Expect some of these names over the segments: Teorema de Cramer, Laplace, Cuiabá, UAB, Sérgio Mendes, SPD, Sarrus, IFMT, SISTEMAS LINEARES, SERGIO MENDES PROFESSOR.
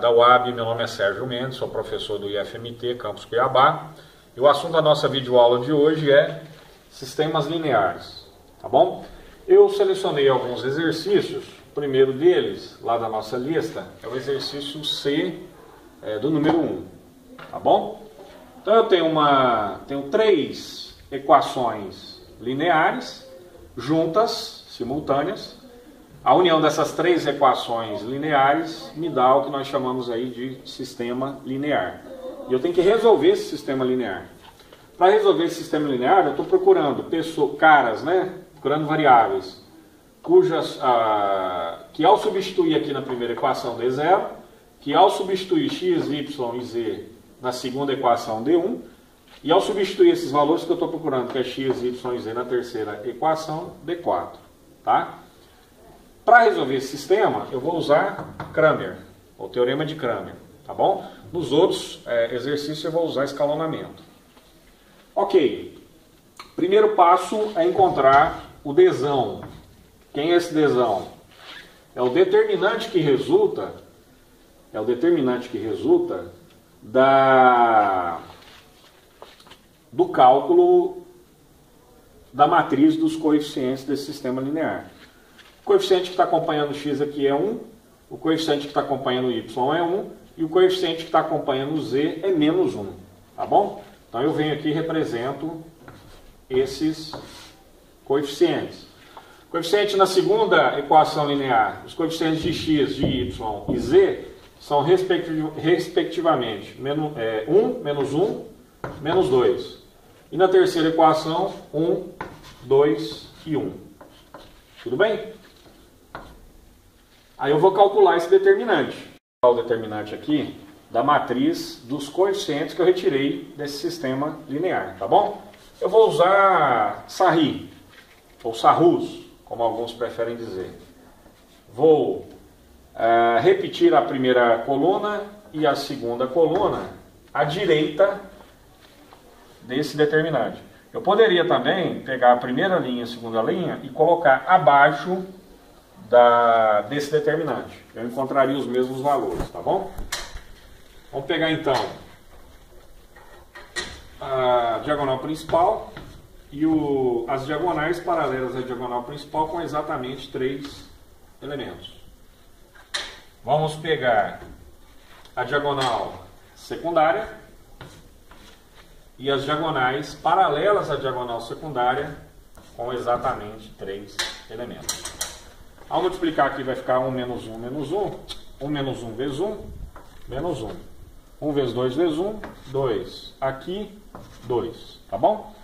da UAB, meu nome é Sérgio Mendes, sou professor do IFMT, campus Cuiabá, e o assunto da nossa videoaula de hoje é sistemas lineares, tá bom? Eu selecionei alguns exercícios, o primeiro deles, lá da nossa lista, é o exercício C do número 1, tá bom? Então eu tenho três equações lineares, juntas, simultâneas. A união dessas três equações lineares me dá o que nós chamamos aí de sistema linear. E eu tenho que resolver esse sistema linear. Para resolver esse sistema linear, eu estou procurando caras, né? Procurando variáveis, que ao substituir aqui na primeira equação D0, que ao substituir x, y e z na segunda equação D1, e ao substituir esses valores que eu estou procurando, que é x, y e z na terceira equação D4, tá? Para resolver esse sistema, eu vou usar Cramer, ou Teorema de Cramer, tá bom? Nos outros exercícios eu vou usar escalonamento. Ok, primeiro passo é encontrar o desão. Quem é esse desão? É o determinante que resulta, do cálculo da matriz dos coeficientes desse sistema linear. O coeficiente que está acompanhando x aqui é 1, o coeficiente que está acompanhando y é 1, e o coeficiente que está acompanhando z é menos 1, tá bom? Então eu venho aqui e represento esses coeficientes. Coeficiente na segunda equação linear, os coeficientes de x, de y e z são respectivamente 1, menos 1, menos 2. E na terceira equação, 1, 2 e 1. Tudo bem? Aí eu vou calcular esse determinante. O determinante aqui da matriz dos coeficientes que eu retirei desse sistema linear, tá bom? Eu vou usar Sarrus, como alguns preferem dizer. Vou repetir a primeira coluna e a segunda coluna à direita desse determinante. Eu poderia também pegar a primeira linha e a segunda linha e colocar abaixo desse determinante. Eu encontraria os mesmos valores, tá bom? Vamos pegar então a diagonal principal e as diagonais paralelas à diagonal principal com exatamente 3 elementos. Vamos pegar a diagonal secundária e as diagonais paralelas à diagonal secundária com exatamente 3 elementos. Ao multiplicar aqui vai ficar 1 menos 1 menos 1, 1 menos 1 vezes 1, menos 1. 1 vezes 2 vezes 1, 2. Aqui, 2, tá bom?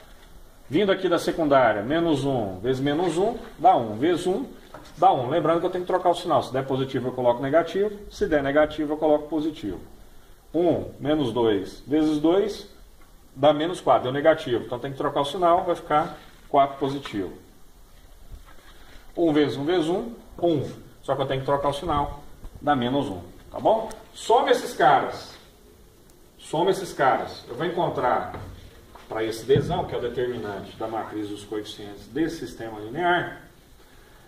Vindo aqui da secundária, menos 1 vezes menos 1, dá 1. Vezes 1, dá 1. Lembrando que eu tenho que trocar o sinal. Se der positivo eu coloco negativo, se der negativo eu coloco positivo. 1 menos 2 vezes 2, dá menos 4, deu negativo. Então tem que trocar o sinal, vai ficar 4 positivo. 1 vezes 1 vezes 1, 1. Só que eu tenho que trocar o sinal, dá menos 1. Tá bom? Soma esses caras. Eu vou encontrar, para esse desão, que é o determinante da matriz dos coeficientes desse sistema linear,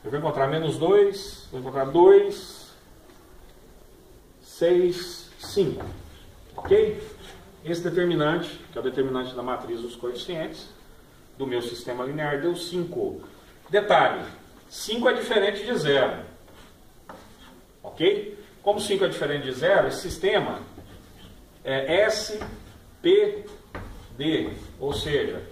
eu vou encontrar menos 2, vou encontrar 2, 6, 5. Ok? Esse determinante, que é o determinante da matriz dos coeficientes do meu sistema linear, deu 5. Detalhe. 5 é diferente de 0, ok? Como 5 é diferente de 0, esse sistema é SPD, ou seja,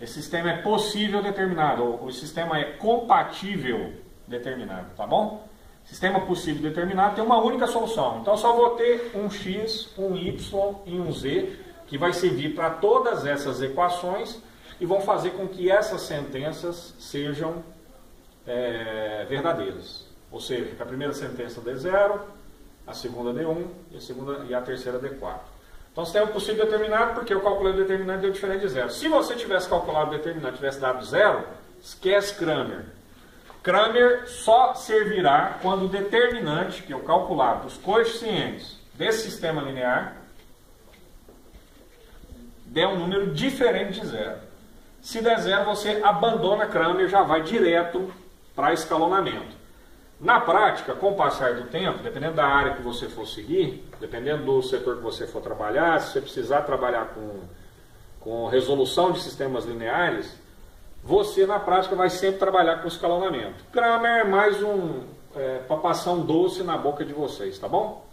esse sistema é possível determinado, ou o sistema é compatível determinado, tá bom? Sistema possível determinado tem uma única solução, então só vou ter um x, um y e um z, que vai servir para todas essas equações e vão fazer com que essas sentenças sejam verdadeiras. Ou seja, que a primeira sentença é D0, a segunda D1 e a terceira D4. Então você tem um possível determinado porque eu calculei o determinante e deu diferente de 0. Se você tivesse calculado o determinante e tivesse dado 0, esquece Cramer. Cramer só servirá quando o determinante que eu calcular dos coeficientes desse sistema linear der um número diferente de 0. Se der 0, você abandona Cramer e já vai direto para escalonamento. Na prática, com o passar do tempo, dependendo da área que você for seguir, dependendo do setor que você for trabalhar, se você precisar trabalhar com resolução de sistemas lineares, você na prática vai sempre trabalhar com escalonamento. Cramer é mais um papação doce na boca de vocês, tá bom?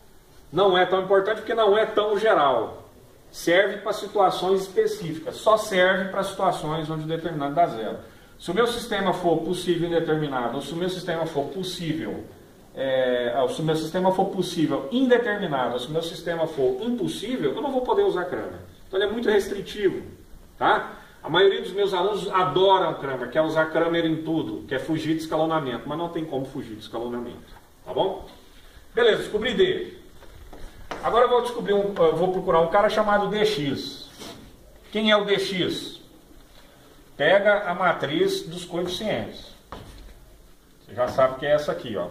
Não é tão importante porque não é tão geral. Serve para situações específicas, só serve para situações onde o determinado dá zero. Se o meu sistema for possível indeterminado, ou se o meu sistema for possível, indeterminado, ou se o meu sistema for impossível, eu não vou poder usar Cramer. Então ele é muito restritivo, tá? A maioria dos meus alunos adoram Cramer, quer usar Cramer em tudo, quer fugir de escalonamento, mas não tem como fugir de escalonamento, tá bom? Beleza, descobri D. Agora eu vou descobrir, vou procurar um cara chamado DX. Quem é o DX? Pega a matriz dos coeficientes. Você já sabe que é essa aqui, ó.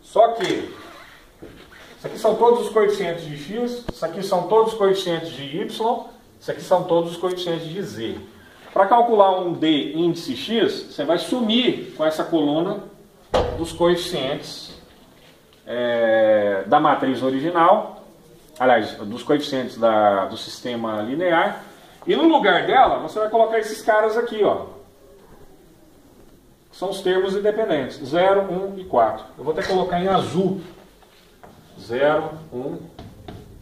Só que isso aqui são todos os coeficientes de x, isso aqui são todos os coeficientes de y, isso aqui são todos os coeficientes de z. Para calcular um d índice x, você vai sumir com essa coluna dos coeficientes da matriz original. Aliás, dos coeficientes do sistema linear. E no lugar dela, você vai colocar esses caras aqui, ó. São os termos independentes. 0, 1 e 4. Eu vou até colocar em azul. 0, 1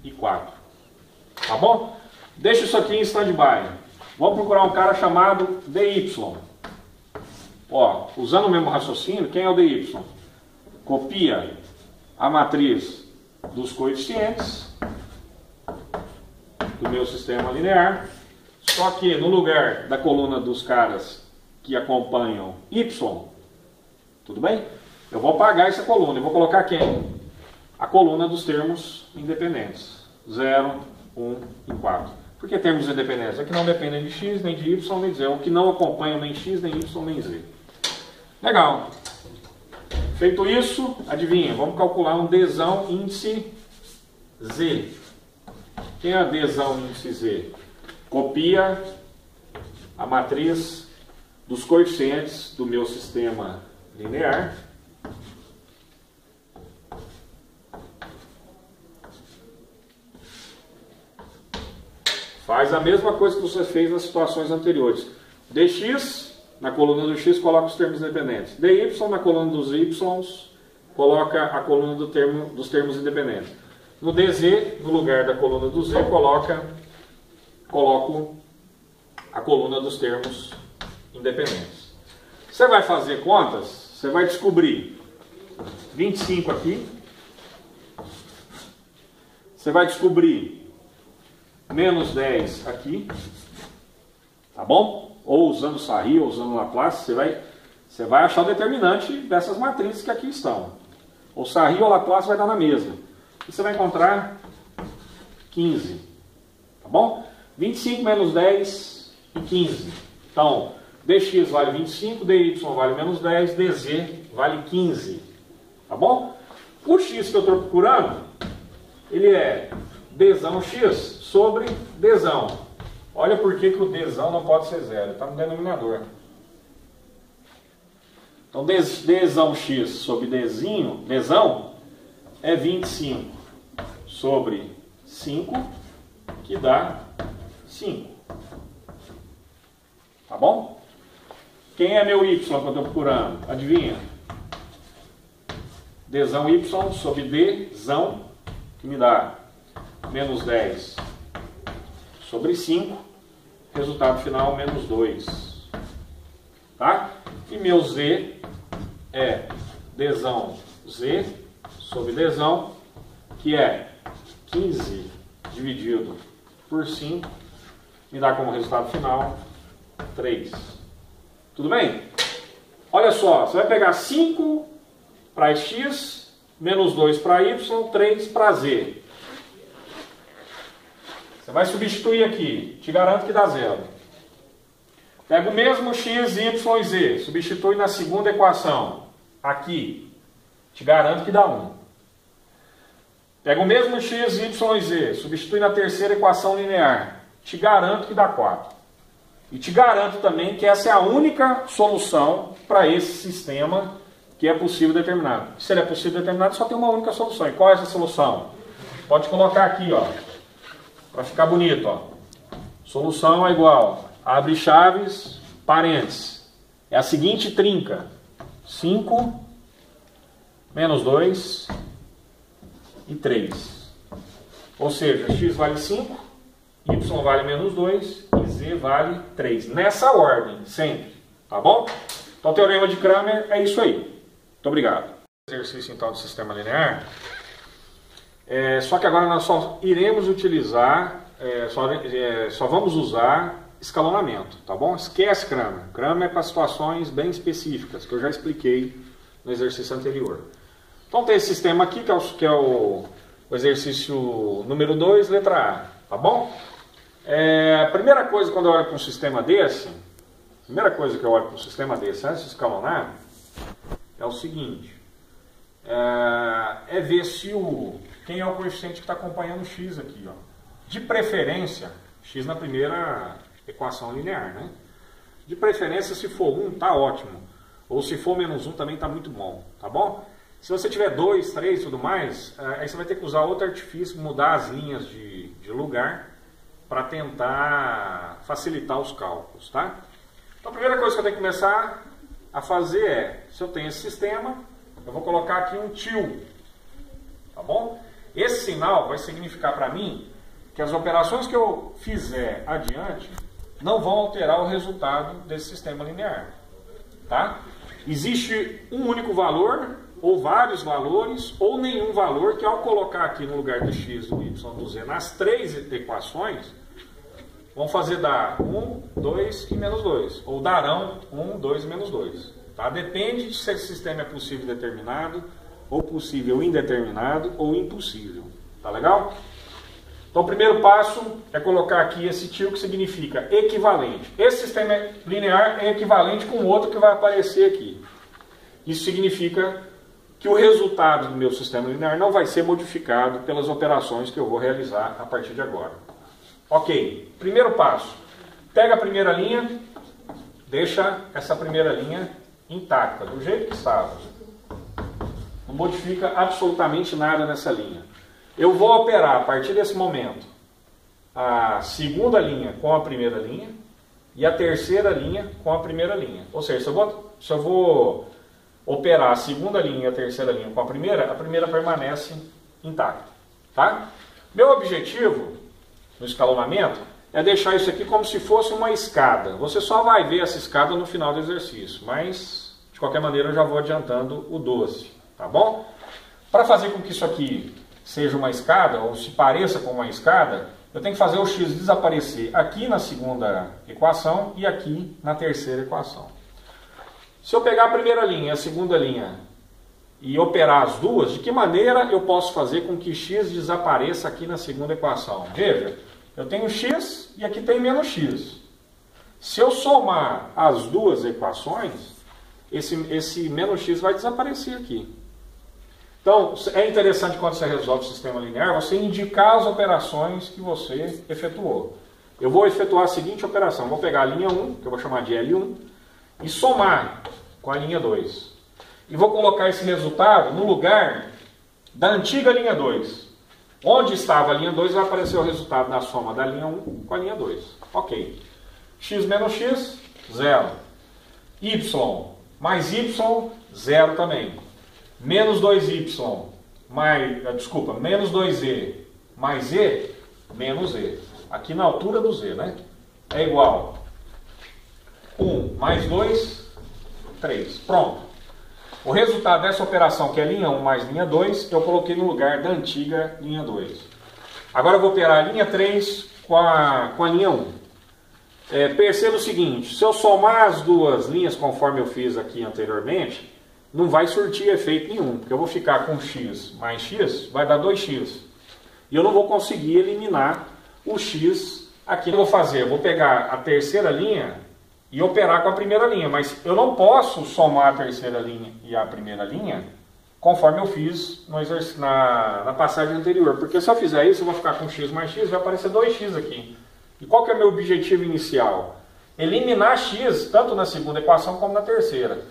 e 4. Tá bom? Deixa isso aqui em stand-by. Vamos procurar um cara chamado DY. Ó, usando o mesmo raciocínio, quem é o DY? Copia a matriz dos coeficientes do meu sistema linear, só que no lugar da coluna dos caras que acompanham y, tudo bem? Eu vou apagar essa coluna, eu vou colocar quem? A coluna dos termos independentes, 0, 1 e 4. Por que termos independentes? É que não dependem de x, nem de y, nem de z, o que não acompanham nem x, nem y, nem z. Legal. Feito isso, adivinha, vamos calcular um dzão índice z. Quem é dzão índice z? Copia a matriz dos coeficientes do meu sistema linear. Faz a mesma coisa que você fez nas situações anteriores. Dx... na coluna do x coloca os termos independentes. Dy na coluna dos y's coloca a coluna dos termos independentes. No dz, no lugar da coluna do z, coloco a coluna dos termos independentes. Você vai fazer contas, você vai descobrir 25 aqui. Você vai descobrir menos 10 aqui. Tá bom? Ou usando Sarrus, ou usando Laplace, você vai achar o determinante dessas matrizes que aqui estão. Ou Sarrus ou Laplace vai dar na mesma. E você vai encontrar 15. Tá bom? 25 menos 10 e 15. Então, dx vale 25, dy vale menos 10, dz vale 15. Tá bom? O x que eu estou procurando, ele é dzão x sobre dzão. Olha por que o dzão não pode ser zero. Está no denominador. Então, dzão x sobre dzão é 25 sobre 5, que dá 5. Tá bom? Quem é meu y que eu estou procurando? Adivinha? Dzão y sobre dzão, que me dá menos 10 sobre 5. Resultado final, menos 2. Tá? E meu z é dzão z sobre dzão, que é 15 dividido por 5, me dá como resultado final 3. Tudo bem? Olha só, você vai pegar 5 para x, menos 2 para y, 3 para z. Você vai substituir aqui, te garanto que dá zero. Pega o mesmo x, y e z, substitui na segunda equação, aqui, te garanto que dá 1. Pega o mesmo x, y e z, substitui na terceira equação linear, te garanto que dá 4. E te garanto também que essa é a única solução para esse sistema que é possível determinado. Se ele é possível determinado, só tem uma única solução. E qual é essa solução? Pode colocar aqui, ó, para ficar bonito, ó. Solução é igual, abre chaves, parênteses. É a seguinte trinca. 5 menos 2 e 3. Ou seja, x vale 5, y vale menos 2 e z vale 3. Nessa ordem, sempre. Tá bom? Então, o Teorema de Cramer é isso aí. Muito obrigado. Exercício, então, do sistema linear. Só que agora nós só iremos utilizar, só vamos usar escalonamento, tá bom? Esquece Cramer. Cramer é para situações bem específicas, que eu já expliquei no exercício anterior. Então, tem esse sistema aqui, que é o exercício número 2, letra A, tá bom? A primeira coisa, quando eu olho para um sistema desse, antes de escalonar, é o seguinte. É ver se quem é o coeficiente que está acompanhando o x aqui, ó. De preferência, x na primeira equação linear, né? De preferência, se for 1, tá ótimo. Ou se for menos 1, também tá muito bom, tá bom? Se você tiver 2, 3 e tudo mais, aí você vai ter que usar outro artifício, mudar as linhas de lugar para tentar facilitar os cálculos, tá? Então, a primeira coisa que eu tenho que começar a fazer é, se eu tenho esse sistema, eu vou colocar aqui um tilde, tá bom? Esse sinal vai significar para mim que as operações que eu fizer adiante não vão alterar o resultado desse sistema linear, tá? Existe um único valor, ou vários valores, ou nenhum valor, que ao colocar aqui no lugar do x, do y, do z, nas três equações, vão fazer dar 1, 2 e menos 2, ou darão 1, 2 e menos 2. Tá? Depende de se esse sistema é possível determinado, ou possível indeterminado, ou impossível. Tá legal? Então o primeiro passo é colocar aqui esse tio, que significa equivalente. Esse sistema linear é equivalente com outro que vai aparecer aqui. Isso significa que o resultado do meu sistema linear não vai ser modificado pelas operações que eu vou realizar a partir de agora. Ok, primeiro passo, pega a primeira linha, deixa essa primeira linha intacta, do jeito que estava. Não modifica absolutamente nada nessa linha. Eu vou operar, a partir desse momento, a segunda linha com a primeira linha e a terceira linha com a primeira linha. Ou seja, se eu vou operar a segunda linha e a terceira linha com a primeira permanece intacta, tá? Meu objetivo no escalonamento é deixar isso aqui como se fosse uma escada. Você só vai ver essa escada no final do exercício, mas de qualquer maneira eu já vou adiantando o 12, tá bom? Para fazer com que isso aqui seja uma escada, ou se pareça com uma escada, eu tenho que fazer o x desaparecer aqui na segunda equação e aqui na terceira equação. Se eu pegar a primeira linha e a segunda linha e operar as duas, de que maneira eu posso fazer com que x desapareça aqui na segunda equação? Veja, eu tenho x e aqui tem menos x. Se eu somar as duas equações, esse menos x vai desaparecer aqui. Então, é interessante quando você resolve o sistema linear, você indicar as operações que você efetuou. Eu vou efetuar a seguinte operação. Vou pegar a linha 1, que eu vou chamar de L1, e somar com a linha 2. E vou colocar esse resultado no lugar da antiga linha 2. Onde estava a linha 2 vai aparecer o resultado da soma da linha 1 com a linha 2. Ok. x menos x, 0. Y mais y, 0 também. Menos 2y mais... Desculpa, menos 2z mais e, menos e. Aqui na altura do z, né? É igual 1 mais 2, 3. Pronto. O resultado dessa operação, que é linha 1 mais linha 2, eu coloquei no lugar da antiga linha 2. Agora eu vou operar a linha 3 com a linha 1. Perceba o seguinte, se eu somar as duas linhas conforme eu fiz aqui anteriormente, não vai surtir efeito nenhum, porque eu vou ficar com x mais x, vai dar 2x. E eu não vou conseguir eliminar o x aqui. O que eu vou fazer? Eu vou pegar a terceira linha e operar com a primeira linha, mas eu não posso somar a terceira linha e a primeira linha conforme eu fiz no na passagem anterior, porque se eu fizer isso eu vou ficar com x mais x, vai aparecer 2x aqui. E qual que é o meu objetivo inicial? eliminar x, tanto na segunda equação como na terceira.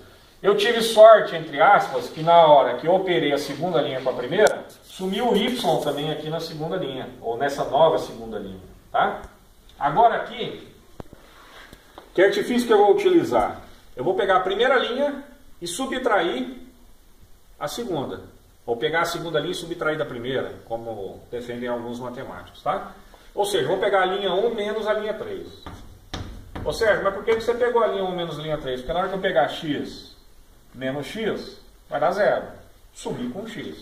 Eu tive sorte, entre aspas, que na hora que eu operei a segunda linha com a primeira, sumiu o y também aqui na segunda linha, ou nessa nova segunda linha. Tá? Agora aqui, que artifício que eu vou utilizar? Eu vou pegar a primeira linha e subtrair a segunda. Vou pegar a segunda linha e subtrair da primeira, como defendem alguns matemáticos. Tá? Ou seja, vou pegar a linha 1 menos a linha 3. Ô Sérgio, mas por que você pegou a linha 1 menos a linha 3? Porque na hora que eu pegar x menos x, vai dar zero. Sumir com x.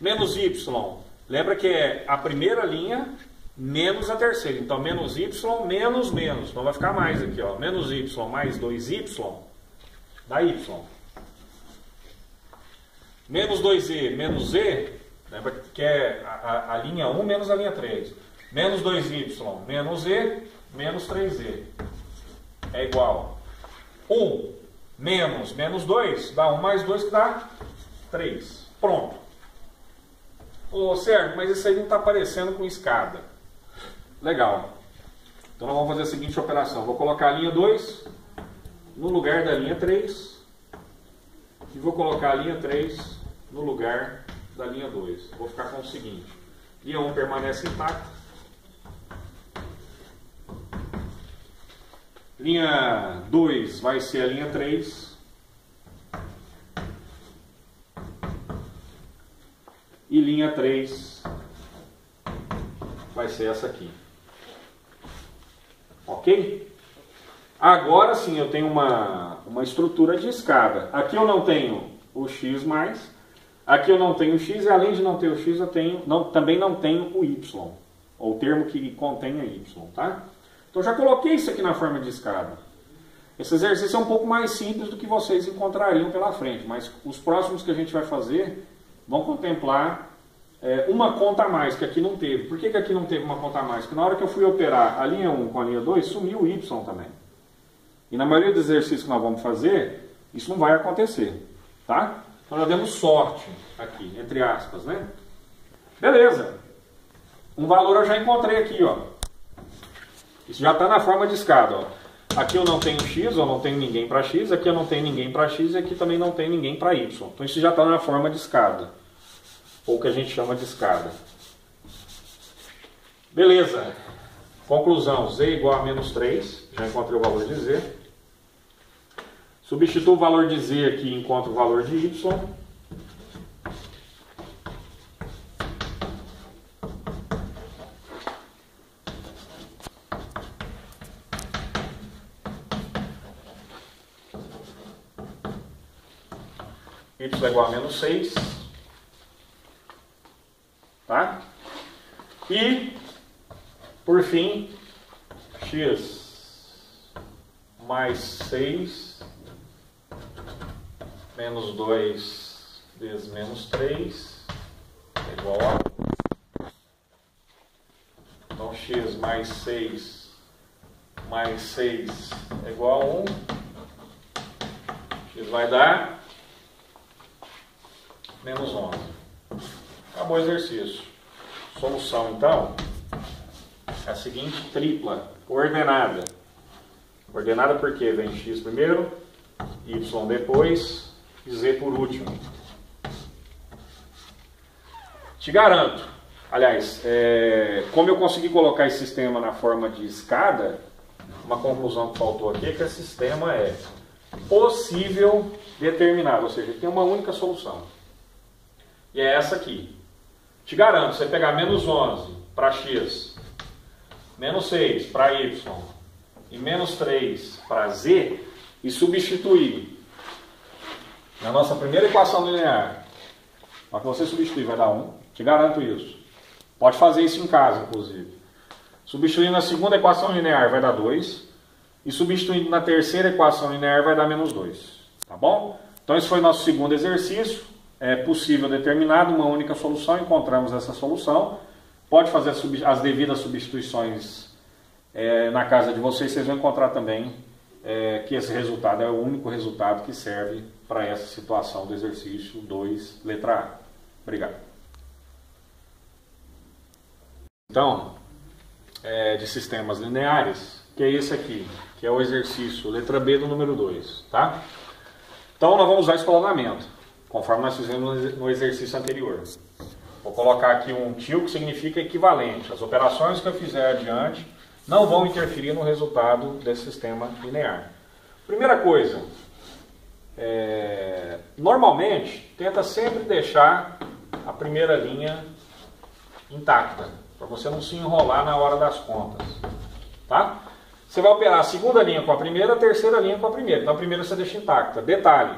Menos y. Lembra que é a primeira linha menos a terceira. Então, menos y menos menos. Então, vai ficar mais aqui. Ó. Menos y mais 2y dá y. Menos 2z menos z, lembra que é a linha 1 menos a linha 3. Menos 2y menos z menos 3z é igual 1 menos menos 2 dá 1 mais 2 que dá 3. Pronto. Ô Sérgio, mas isso aí não está aparecendo com escada. Legal. Então nós vamos fazer a seguinte operação. Vou colocar a linha 2 no lugar da linha 3 e vou colocar a linha 3 no lugar da linha 2. Vou ficar com o seguinte. Linha 1 permanece intacta. Linha 2 vai ser a linha 3. E linha 3 vai ser essa aqui. Ok? Agora sim eu tenho uma estrutura de escada. Aqui eu não tenho o x mais. Aqui eu não tenho o x. E além de não ter o x, eu tenho, também não tenho o y. Ou o termo que contém a y. Tá? Então, já coloquei isso aqui na forma de escada. Esse exercício é um pouco mais simples do que vocês encontrariam pela frente, mas os próximos que a gente vai fazer vão contemplar uma conta a mais, que aqui não teve. Por que aqui não teve uma conta a mais? Porque na hora que eu fui operar a linha 1 com a linha 2, sumiu o y também. E na maioria dos exercícios que nós vamos fazer, isso não vai acontecer. Tá? Então, nós demos sorte aqui, entre aspas, né? Beleza. Um valor eu já encontrei aqui, ó. Isso já está na forma de escada. Ó. Aqui eu não tenho x, eu não tenho ninguém para x, aqui eu não tenho ninguém para x e aqui também não tem ninguém para y. Então isso já está na forma de escada, ou que a gente chama de escada. Beleza. Conclusão, z igual a menos 3, já encontrei o valor de z. Substituo o valor de z aqui e encontro o valor de y. Y igual a menos 6. Tá? E, por fim, x mais 6 menos 2 vezes menos 3 é igual a... Então, x mais 6 é igual a 1. X vai dar... menos 11. Acabou o exercício. Solução, então, é a seguinte tripla, ordenada. Ordenada porque vem x primeiro, y depois e z por último. Te garanto, aliás, como eu consegui colocar esse sistema na forma de escada, uma conclusão que faltou aqui é que esse sistema é possível determinado, ou seja, tem uma única solução. E é essa aqui. Te garanto, você pegar menos 11 para x, menos 6 para y e menos 3 para z e substituir na nossa primeira equação linear. Mas que você substituir vai dar 1. Te garanto isso. Pode fazer isso em casa, inclusive. Substituindo na segunda equação linear vai dar 2. E substituindo na terceira equação linear vai dar menos 2. Tá bom? Então esse foi o nosso segundo exercício. É possível determinado, uma única solução, encontramos essa solução. Pode fazer as devidas substituições na casa de vocês, vocês vão encontrar também que esse resultado é o único resultado que serve para essa situação do exercício 2, letra A. Obrigado. Então, de sistemas lineares, que é esse aqui, que é o exercício letra B do número 2, tá? Então nós vamos usar escalonamento, conforme nós fizemos no exercício anterior. Vou colocar aqui um tio, que significa equivalente. As operações que eu fizer adiante não vão interferir no resultado desse sistema linear. Primeira coisa, normalmente tenta sempre deixar a primeira linha intacta, para você não se enrolar na hora das contas, tá? Você vai operar a segunda linha com a primeira, a terceira linha com a primeira. Então a primeira você deixa intacta. Detalhe,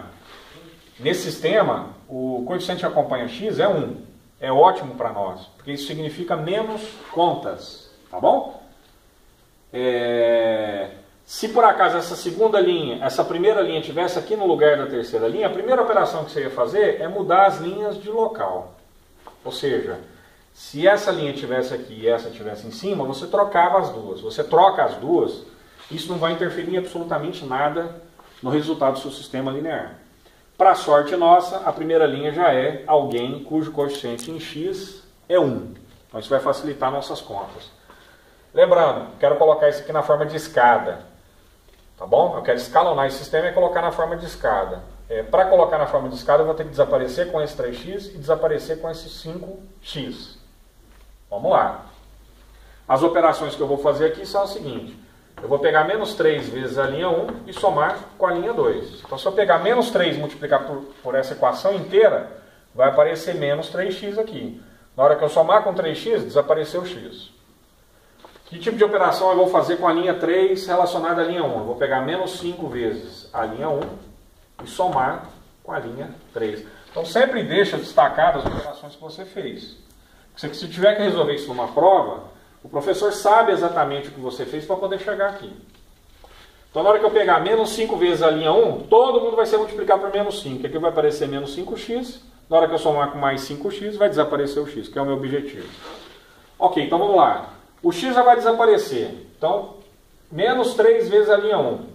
nesse sistema o coeficiente que acompanha x é 1. É ótimo para nós, porque isso significa menos contas, tá bom? Se por acaso essa segunda linha, essa primeira linha estivesse aqui no lugar da terceira linha, a primeira operação que você ia fazer é mudar as linhas de local. Ou seja, se essa linha estivesse aqui e essa estivesse em cima, você trocava as duas. Você troca as duas, isso não vai interferir em absolutamente nada no resultado do seu sistema linear. Para sorte nossa, a primeira linha já é alguém cujo coeficiente em x é 1. Então isso vai facilitar nossas contas. Lembrando, quero colocar isso aqui na forma de escada, tá bom? Eu quero escalonar esse sistema e colocar na forma de escada. Para colocar na forma de escada, eu vou ter que desaparecer com esse 3x e desaparecer com esse 5x. Vamos lá. As operações que eu vou fazer aqui são as seguintes. Eu vou pegar menos 3 vezes a linha 1 e somar com a linha 2. Então, se eu pegar menos 3 e multiplicar por essa equação inteira, vai aparecer menos 3x aqui. Na hora que eu somar com 3x, desapareceu o x. Que tipo de operação eu vou fazer com a linha 3 relacionada à linha 1? Eu vou pegar menos 5 vezes a linha 1 e somar com a linha 3. Então, sempre deixa destacadas as operações que você fez. Porque se tiver que resolver isso numa prova, o professor sabe exatamente o que você fez para poder chegar aqui. Então, na hora que eu pegar menos 5 vezes a linha 1, todo mundo vai ser multiplicado por menos 5. Aqui vai aparecer menos 5x. Na hora que eu somar com mais 5x, vai desaparecer o x, que é o meu objetivo. Ok, então vamos lá. O x já vai desaparecer. Então, menos 3 vezes a linha 1.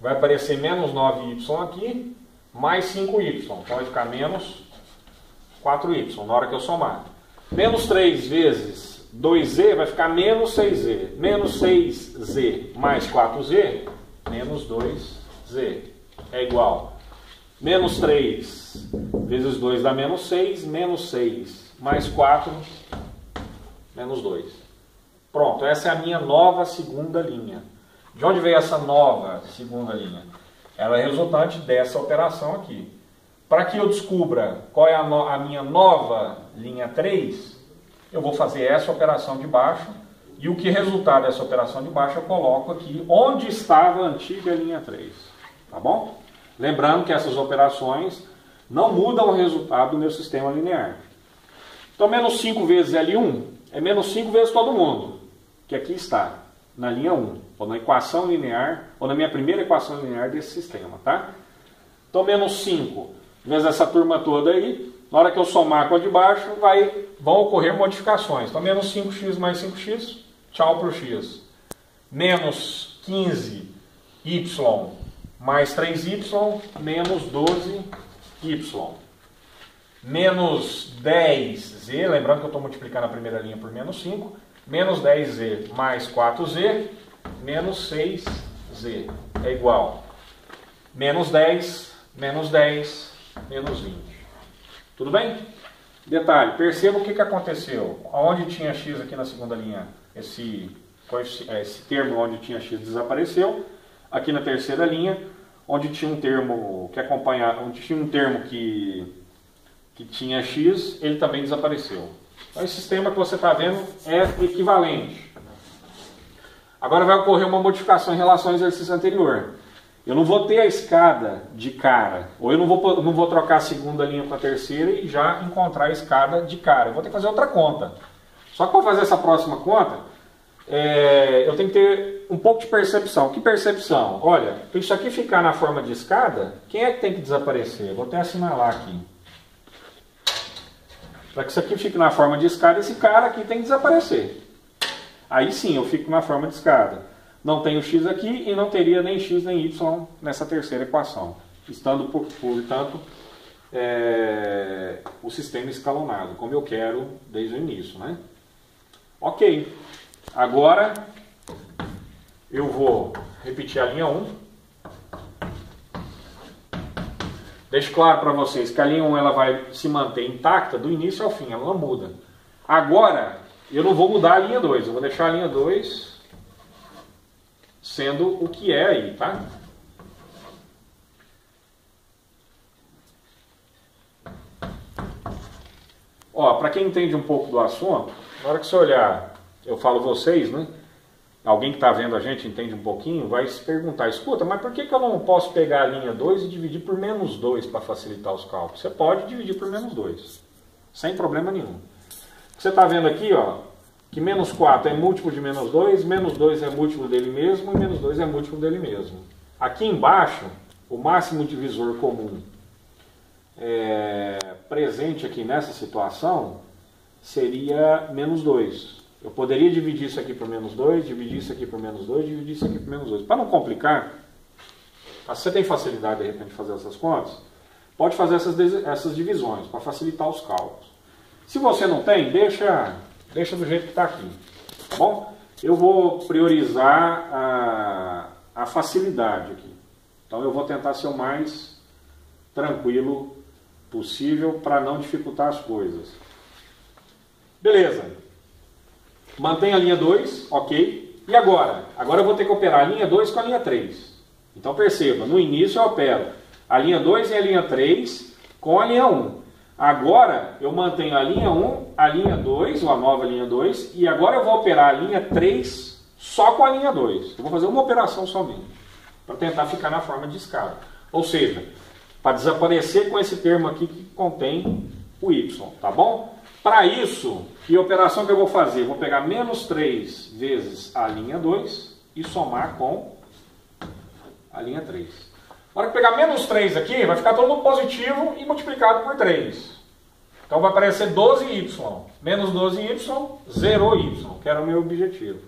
Vai aparecer menos 9y aqui, mais 5y. Então, vai ficar menos 4y, na hora que eu somar. Menos 3 vezes 2z vai ficar menos 6z. Menos 6z mais 4z, menos 2z. É igual. Menos 3 vezes 2 dá menos 6. Menos 6 mais 4, menos 2. Pronto, essa é a minha nova segunda linha. De onde veio essa nova segunda linha? Ela é resultante dessa operação aqui. Para que eu descubra qual é a minha nova linha 3... eu vou fazer essa operação de baixo, e o que resultar dessa operação de baixo eu coloco aqui onde estava a antiga linha 3, tá bom? Lembrando que essas operações não mudam o resultado do meu sistema linear. Então, menos 5 vezes L1 é menos 5 vezes todo mundo, que aqui está, na linha 1, ou na equação linear, ou na minha primeira equação linear desse sistema, tá? Então, menos 5 vezes essa turma toda aí. Na hora que eu somar com a de baixo, vão ocorrer modificações. Então, menos 5x mais 5x, tchau para o x. Menos 15y mais 3y, menos 12y. Menos 10z, lembrando que eu estou multiplicando a primeira linha por menos 5. Menos 10z mais 4z, menos 6z. É igual. Menos 10, menos 10, menos 20. Tudo bem? Detalhe, perceba o que aconteceu. Onde tinha x aqui na segunda linha, esse termo onde tinha x desapareceu. Aqui na terceira linha, onde tinha um termo que acompanhava, onde tinha um termo que tinha x, ele também desapareceu. Então, esse sistema que você está vendo é equivalente. Agora vai ocorrer uma modificação em relação ao exercício anterior. Eu não vou ter a escada de cara, ou eu não vou trocar a segunda linha com a terceira e já encontrar a escada de cara. Eu vou ter que fazer outra conta. Só que para fazer essa próxima conta, eu tenho que ter um pouco de percepção. Que percepção? Olha, para isso aqui ficar na forma de escada, quem é que tem que desaparecer? Eu vou até assinalar aqui. Para que isso aqui fique na forma de escada, esse cara aqui tem que desaparecer. Aí sim, eu fico na forma de escada. Não tenho x aqui e não teria nem x nem y nessa terceira equação, estando, portanto, o sistema escalonado, como eu quero desde o início, né? Ok, agora eu vou repetir a linha 1. Deixo claro para vocês que a linha 1 ela vai se manter intacta do início ao fim, ela não muda. Agora, eu não vou mudar a linha 2, eu vou deixar a linha 2 sendo o que é aí, tá? Ó, para quem entende um pouco do assunto, na hora que você olhar, eu falo vocês, né? Alguém que está vendo a gente entende um pouquinho, vai se perguntar, escuta, mas por que eu não posso pegar a linha 2 e dividir por menos 2 para facilitar os cálculos? Você pode dividir por menos 2, sem problema nenhum. Você está vendo aqui, ó, que menos 4 é múltiplo de menos 2 é múltiplo dele mesmo, e menos 2 é múltiplo dele mesmo. Aqui embaixo, o máximo divisor comum presente aqui nessa situação seria menos 2. Eu poderia dividir isso aqui por menos 2, dividir isso aqui por menos 2, dividir isso aqui por menos 2. Para não complicar, se você tem facilidade de repente de fazer essas contas, pode fazer essas divisões para facilitar os cálculos. Se você não tem, deixa do jeito que está aqui. Tá bom? Eu vou priorizar a facilidade aqui. Então eu vou tentar ser o mais tranquilo possível para não dificultar as coisas. Beleza. Mantém a linha 2, ok. E agora? Agora eu vou ter que operar a linha 2 com a linha 3. Então perceba, no início eu opero a linha 2 e a linha 3 com a linha 1. Agora eu mantenho a linha 1, a linha 2, ou a nova linha 2, e agora eu vou operar a linha 3 só com a linha 2. Eu vou fazer uma operação somente, para tentar ficar na forma de escala. Ou seja, para desaparecer com esse termo aqui que contém o y, tá bom? Para isso, que operação que eu vou fazer? Eu vou pegar menos 3 vezes a linha 2 e somar com a linha 3. Na hora que pegar menos 3 aqui, vai ficar todo mundo positivo e multiplicado por 3. Então vai aparecer 12y. Menos 12y, 0y, que era o meu objetivo.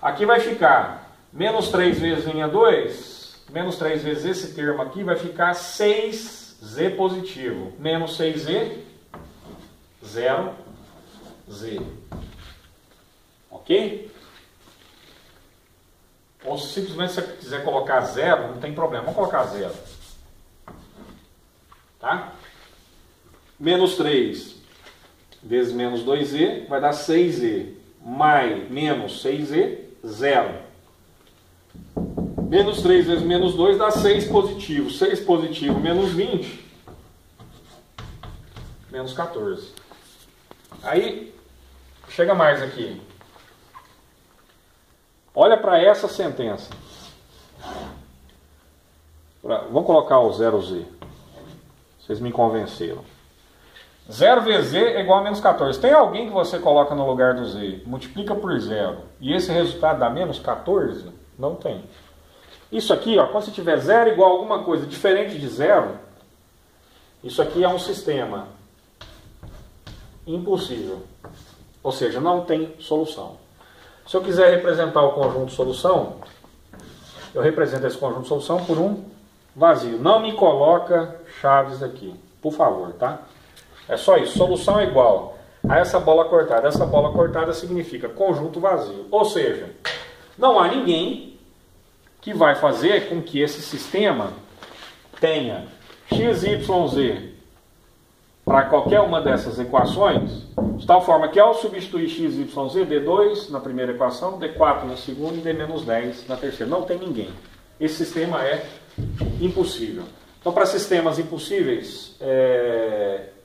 Aqui vai ficar menos 3 vezes linha 2, menos 3 vezes esse termo aqui, vai ficar 6z positivo. Menos 6z... 0, z. Ok? Ou simplesmente se você quiser colocar 0, não tem problema. Vamos colocar 0. Tá? Menos 3 vezes menos 2z vai dar 6z. Mais menos 6z, 0. Menos 3 vezes menos 2 dá 6 positivo. 6 positivo menos 20, menos 14. Aí, chega mais aqui. Olha para essa sentença. Vamos colocar o 0z. Vocês me convenceram. 0 vezes z é igual a menos 14. Tem alguém que você coloca no lugar do z, multiplica por 0, e esse resultado dá menos 14? Não tem. Isso aqui, ó, quando você tiver 0 igual a alguma coisa diferente de 0, isso aqui é um sistema impossível, ou seja, não tem solução. Se eu quiser representar o conjunto de solução, eu represento esse conjunto de solução por um vazio. Não me coloca chaves aqui, por favor, tá? É só isso. Solução é igual a essa bola cortada. Essa bola cortada significa conjunto vazio, ou seja, não há ninguém que vai fazer com que esse sistema tenha x, y, z para qualquer uma dessas equações, de tal forma que ao substituir x, y, z, d2 na primeira equação, d4 na segunda e d-10 na terceira. Não tem ninguém. Esse sistema é impossível. Então, para sistemas impossíveis,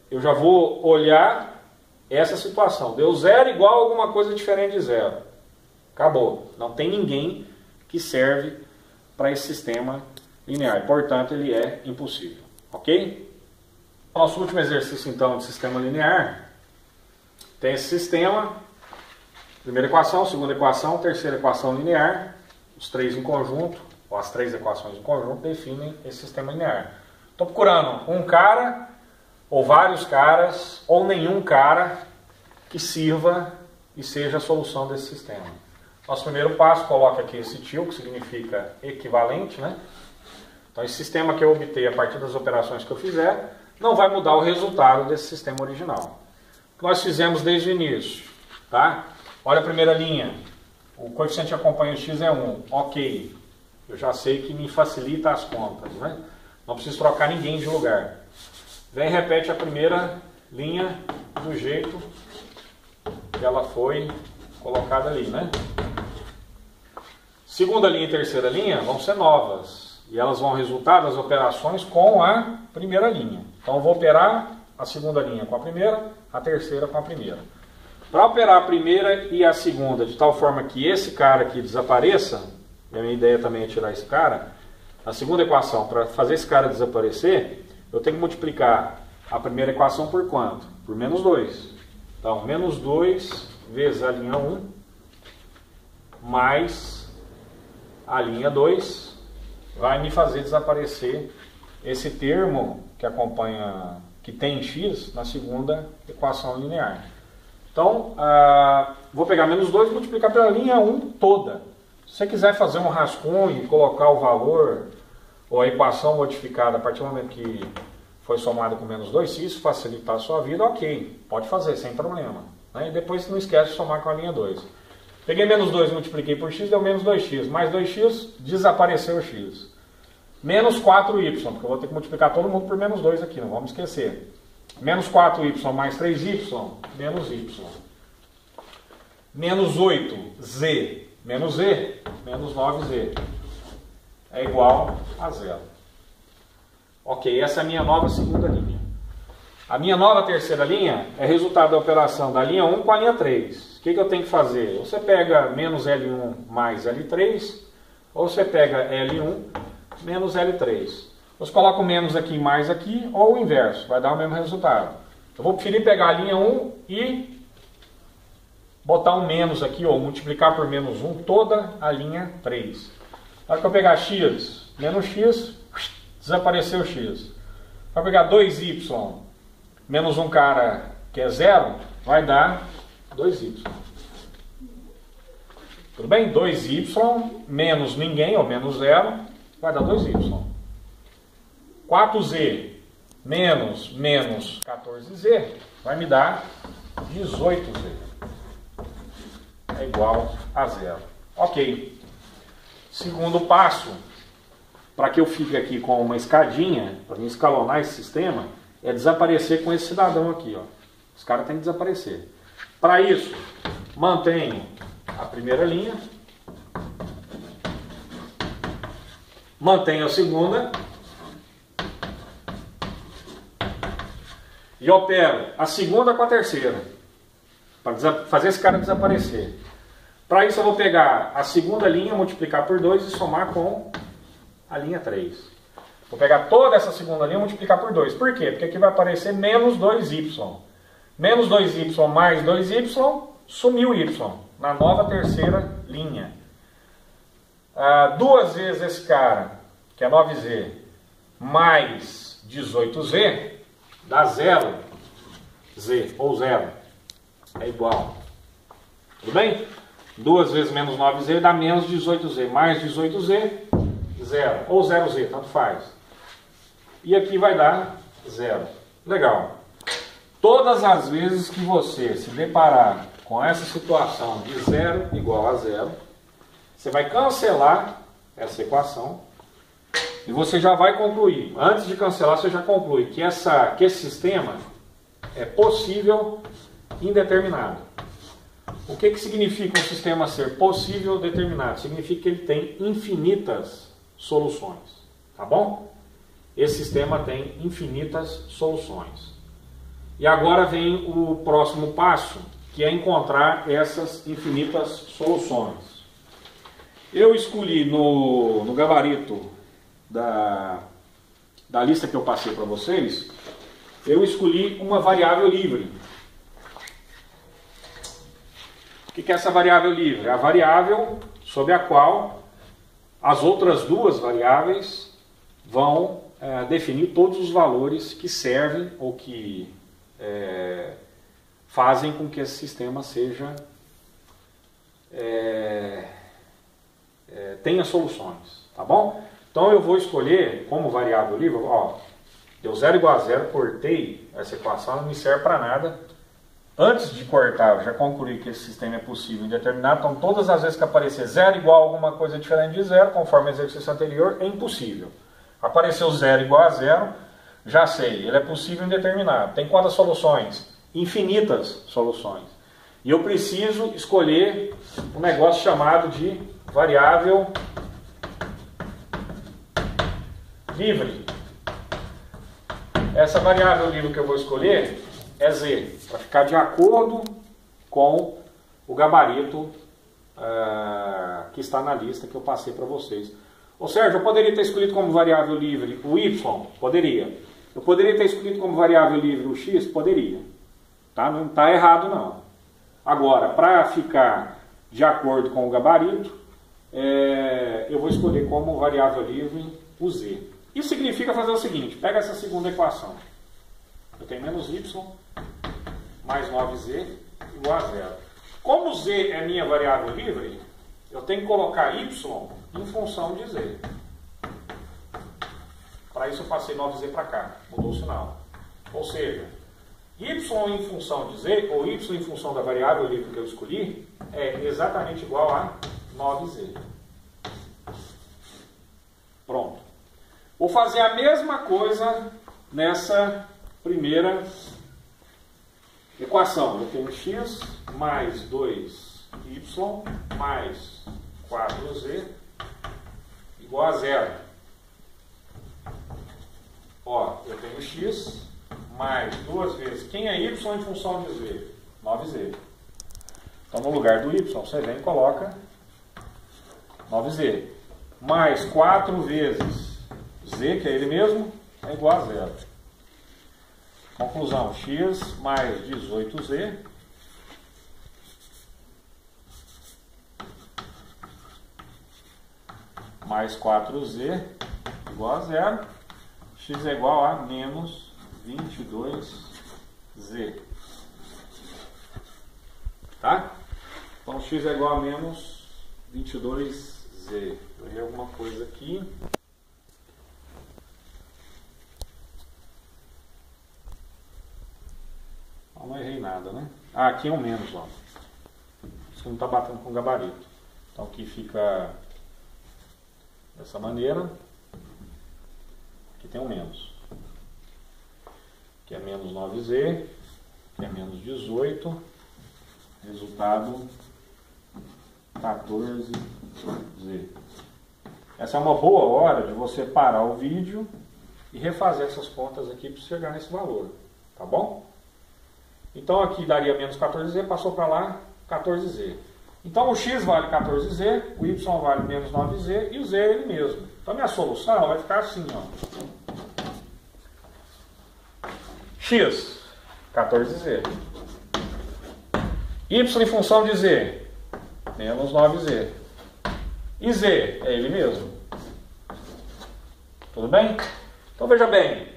eu já vou olhar essa situação. Deu zero igual a alguma coisa diferente de zero. Acabou. Não tem ninguém que serve para esse sistema linear. Portanto, ele é impossível. Ok? Nosso último exercício, então, de sistema linear, tem esse sistema, primeira equação, segunda equação, terceira equação linear, os três em conjunto, ou as três equações em conjunto, definem esse sistema linear. Estou procurando um cara, ou vários caras, ou nenhum cara, que sirva e seja a solução desse sistema. Nosso primeiro passo, coloca aqui esse tio, que significa equivalente, né? Então, esse sistema que eu obter a partir das operações que eu fizer, não vai mudar o resultado desse sistema original. O que nós fizemos desde o início, tá? Olha a primeira linha. o coeficiente que acompanha o x é 1, ok, eu já sei que me facilita as contas, né? Não preciso trocar ninguém de lugar. Vem e repete a primeira linha do jeito que ela foi colocada ali, né? Segunda linha e terceira linha vão ser novas, e elas vão resultar das operações com a primeira linha. Então eu vou operar a segunda linha com a primeira, a terceira com a primeira. Para operar a primeira e a segunda de tal forma que esse cara aqui desapareça, e a minha ideia também é tirar esse cara, a segunda equação, para fazer esse cara desaparecer, eu tenho que multiplicar a primeira equação por quanto? Por menos 2. Então, menos 2 vezes a linha 1, mais a linha 2, vai me fazer desaparecer esse termo que acompanha, que tem x na segunda equação linear. Então, vou pegar menos 2 e multiplicar pela linha 1 toda. Se você quiser fazer um rascunho e colocar o valor ou a equação modificada a partir do momento que foi somada com menos 2, se isso facilitar a sua vida, ok, pode fazer, sem problema. Né? E depois não esquece de somar com a linha 2. Peguei menos 2, multipliquei por x, deu menos 2x. Mais 2x, desapareceu o x. Menos 4y, porque eu vou ter que multiplicar todo mundo por menos 2 aqui, não vamos esquecer. Menos 4y mais 3y, menos y. Menos 8z. Menos z, menos 9z, é igual a zero. Ok, essa é a minha nova segunda linha. A minha nova terceira linha é resultado da operação da linha 1 com a linha 3. O que eu tenho que fazer? Ou você pega menos L1 mais L3, ou você pega L1 menos L3. Você coloca o menos aqui mais aqui, ou o inverso, vai dar o mesmo resultado. Eu vou preferir pegar a linha 1 e botar um menos aqui, ou multiplicar por menos 1 toda a linha 3. Na hora que eu pegar x, menos x, desapareceu x. Para pegar 2y, menos um cara que é zero, vai dar 2y. Tudo bem? 2y menos ninguém, ou menos zero, vai dar 2y. 4z menos menos 14z, vai me dar 18z. É igual a zero. Ok. Segundo passo, para que eu fique aqui com uma escadinha, para me escalonar esse sistema, é desaparecer com esse cidadão aqui. Ó. Esse cara tem que desaparecer. Para isso, mantenho a primeira linha, mantenho a segunda e opero a segunda com a terceira. Para fazer esse cara desaparecer. Para isso eu vou pegar a segunda linha, multiplicar por 2 e somar com a linha 3. Vou pegar toda essa segunda linha e multiplicar por 2. Por quê? Porque aqui vai aparecer menos 2y. Menos 2y mais 2y, sumiu y. Na nova terceira linha. Duas vezes esse cara, que é 9z, mais 18z, dá 0z, ou 0. É igual. Tudo bem? 2 vezes menos 9z dá menos 18z. Mais 18z, 0. Ou 0z, tanto faz. E aqui vai dar 0. Legal. Todas as vezes que você se deparar com essa situação de 0 igual a 0, você vai cancelar essa equação e você já vai concluir. Antes de cancelar, você já conclui que, esse sistema é possível indeterminado. O que, significa um sistema ser possível determinado? Significa que ele tem infinitas soluções. Tá bom? Esse sistema tem infinitas soluções. E agora vem o próximo passo, que é encontrar essas infinitas soluções. Eu escolhi no gabarito da lista que eu passei para vocês, eu escolhi uma variável livre. O que é essa variável livre? É a variável sobre a qual as outras duas variáveis vão definir todos os valores que servem ou que fazem com que esse sistema seja tenha soluções, tá bom? Então eu vou escolher como variável livre, ó, deu 0 igual a 0, cortei essa equação, não me serve para nada. antes de cortar, eu já concluí que esse sistema é possível indeterminado, então todas as vezes que aparecer zero igual a alguma coisa diferente de zero, conforme o exercício anterior, é impossível. Apareceu zero igual a zero, já sei, ele é possível indeterminado. Tem quantas soluções? Infinitas soluções. E eu preciso escolher um negócio chamado de variável livre. Essa variável livre que eu vou escolher é Z, para ficar de acordo com o gabarito que está na lista que eu passei para vocês. Ô Sérgio, eu poderia ter escolhido como variável livre o Y? Poderia. Eu poderia ter escolhido como variável livre o X? Poderia. Tá? Não está errado, não. Agora, para ficar de acordo com o gabarito, eu vou escolher como variável livre o Z. Isso significa fazer o seguinte, pega essa segunda equação. Eu tenho menos Y mais 9Z igual a zero. Como Z é minha variável livre, eu tenho que colocar Y em função de Z. Para isso eu passei 9Z para cá, mudou o sinal. Ou seja, Y em função de Z, ou Y em função da variável livre que eu escolhi, é exatamente igual a 9Z. Pronto. Vou fazer a mesma coisa nessa primeira equação. Eu tenho x mais 2y mais 4z igual a zero. Ó, eu tenho x mais 2 vezes. Quem é y em função de z? 9z. Então, no lugar do y, você vem e coloca 9z. Mais 4 vezes z, que é ele mesmo, é igual a zero. Conclusão, x mais 18z mais 4z igual a zero. X é igual a menos 22z. Tá? Então x é igual a menos 22z. Eu errei alguma coisa aqui. Não errei nada, né? Ah, aqui é um menos, ó. Isso não está batendo com o gabarito. Então aqui fica dessa maneira. Aqui tem um menos. Aqui é menos 9z. Aqui é menos 18. Resultado 14z. Essa é uma boa hora de você parar o vídeo e refazer essas contas aqui para chegar nesse valor. Tá bom? Então, aqui daria menos 14z, passou para lá, 14z. Então, o x vale 14z, o y vale menos 9z e o z é ele mesmo. Então, minha solução vai ficar assim, ó. X, 14z. Y em função de z, menos 9z. E z é ele mesmo. Tudo bem? Então, veja bem.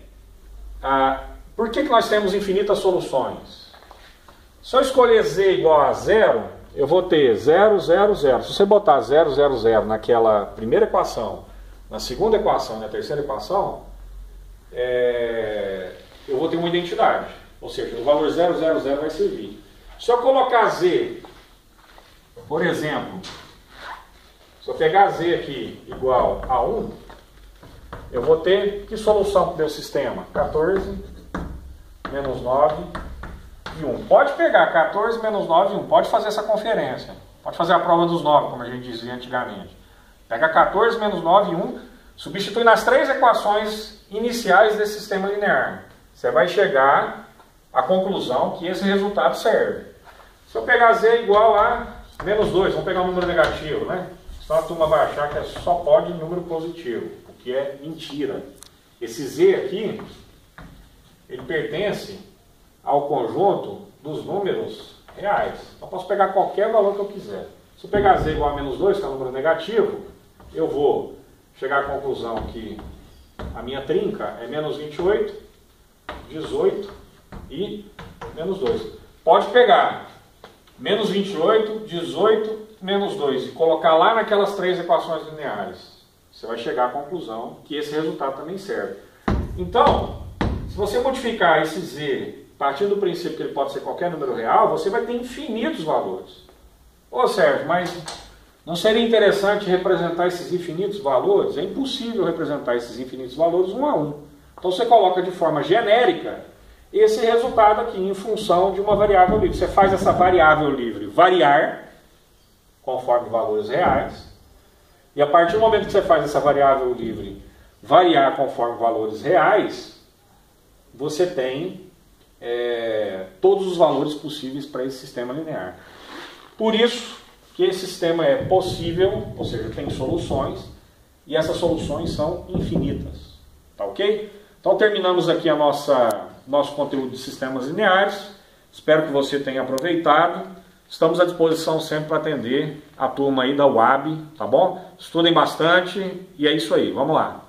Por que nós temos infinitas soluções? Se eu escolher z igual a zero, eu vou ter 0, 0, 0. Se você botar 0, 0, 0 naquela primeira equação, na segunda equação e na terceira equação, eu vou ter uma identidade. Ou seja, o valor 0, 0, 0 vai servir. Se eu colocar z, por exemplo, se eu pegar z aqui igual a 1, eu vou ter que solução para o meu sistema? 14... menos 9 e 1. Pode pegar 14 menos 9 e 1. Pode fazer essa conferência. Pode fazer a prova dos 9, como a gente dizia antigamente. Pega 14 menos 9 e 1. Substitui nas três equações iniciais desse sistema linear. Você vai chegar à conclusão que esse resultado serve. Se eu pegar z igual a menos 2, vamos pegar um número negativo, né? Senão a turma vai achar que só pode número positivo, o que é mentira. Esse z aqui, ele pertence ao conjunto dos números reais. Então, posso pegar qualquer valor que eu quiser. Se eu pegar z igual a menos 2, que é um número negativo, eu vou chegar à conclusão que a minha trinca é menos 28, 18 e menos 2. Pode pegar menos 28, 18, menos 2 e colocar lá naquelas três equações lineares. Você vai chegar à conclusão que esse resultado também serve. Então, se você modificar esse z partindo do princípio que ele pode ser qualquer número real, você vai ter infinitos valores. Ô Sérgio, mas não seria interessante representar esses infinitos valores? É impossível representar esses infinitos valores um a um. Então você coloca de forma genérica esse resultado aqui em função de uma variável livre. Você faz essa variável livre variar conforme valores reais. E a partir do momento que você faz essa variável livre variar conforme valores reais, você tem todos os valores possíveis para esse sistema linear. Por isso que esse sistema é possível, ou seja, tem soluções, e essas soluções são infinitas. Tá ok? Então terminamos aqui a nosso conteúdo de sistemas lineares. Espero que você tenha aproveitado. Estamos à disposição sempre para atender a turma aí da UAB, tá bom? Estudem bastante e é isso aí, vamos lá.